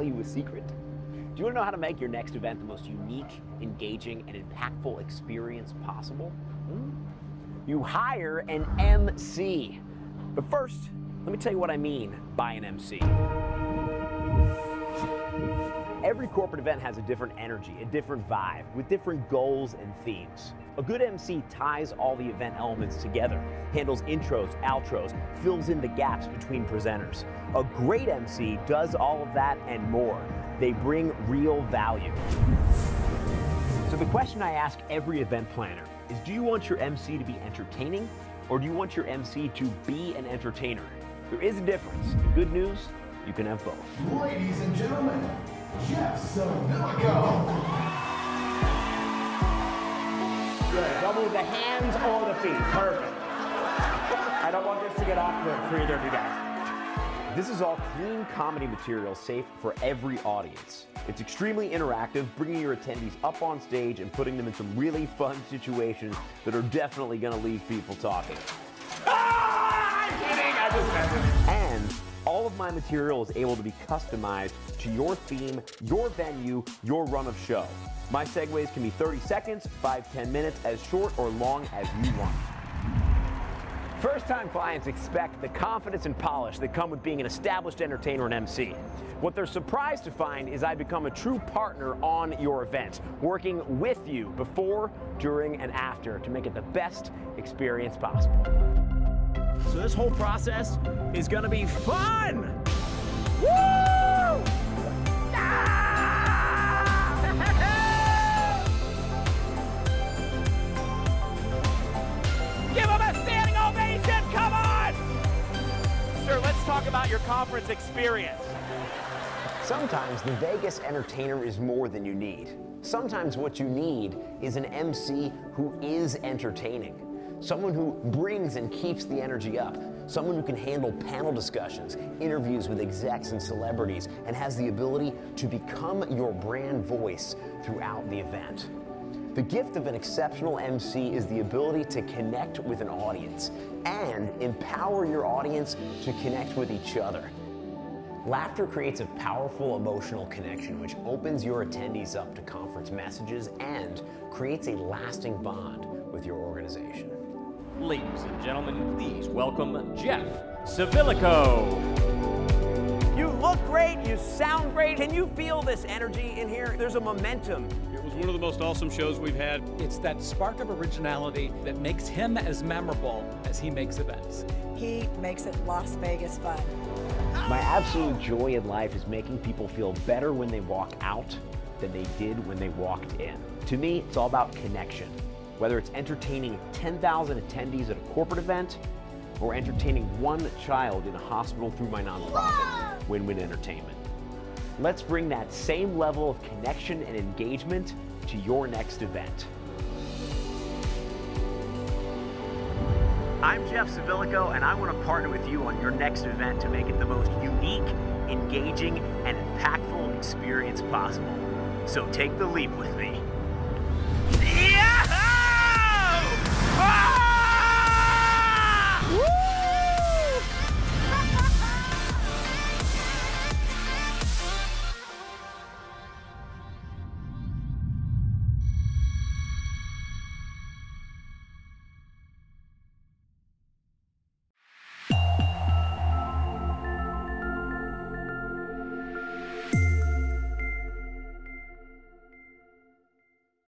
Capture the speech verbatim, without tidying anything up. tell you a secret. Do you want to know how to make your next event the most unique, engaging, and impactful experience possible? Hmm? You hire an M C. But first, let me tell you what I mean by an M C. Every corporate event has a different energy, a different vibe, with different goals and themes. A good M C ties all the event elements together, handles intros, outros, fills in the gaps between presenters. A great M C does all of that and more. They bring real value. So the question I ask every event planner is, do you want your M C to be entertaining, or do you want your M C to be an entertainer? There is a difference. The good news, you can have both. Ladies and gentlemen, Jeff Civillico. Good. Double the hands or the feet. Perfect. I don't want this to get awkward for either of you guys. This is all clean comedy material, safe for every audience. It's extremely interactive, bringing your attendees up on stage and putting them in some really fun situations that are definitely going to leave people talking. Ah, I'm kidding. I just messed it. And all of my material is able to be customized to your theme, your venue, your run of show. My segues can be thirty seconds, five, ten minutes, as short or long as you want. First-time clients expect the confidence and polish that come with being an established entertainer and M C. What they're surprised to find is I become a true partner on your event, working with you before, during, and after to make it the best experience possible. So this whole process is gonna be fun! Woo! Ah! Give them a standing ovation, come on! Sir, let's talk about your conference experience. Sometimes the Vegas entertainer is more than you need. Sometimes what you need is an M C who is entertaining. Someone who brings and keeps the energy up. Someone who can handle panel discussions, interviews with execs and celebrities, and has the ability to become your brand voice throughout the event. The gift of an exceptional M C is the ability to connect with an audience and empower your audience to connect with each other. Laughter creates a powerful emotional connection which opens your attendees up to conference messages and creates a lasting bond with your organization. Ladies and gentlemen, please welcome Jeff Civillico. You look great, you sound great. Can you feel this energy in here? There's a momentum. It was one of the most awesome shows we've had. It's that spark of originality that makes him as memorable as he makes events. He makes it Las Vegas fun. My absolute joy in life is making people feel better when they walk out than they did when they walked in. To me, it's all about connection. Whether it's entertaining ten thousand attendees at a corporate event or entertaining one child in a hospital through my nonprofit. Win-Win Entertainment. Let's bring that same level of connection and engagement to your next event. I'm Jeff Civillico, and I want to partner with you on your next event to make it the most unique, engaging, and impactful experience possible. So take the leap with me.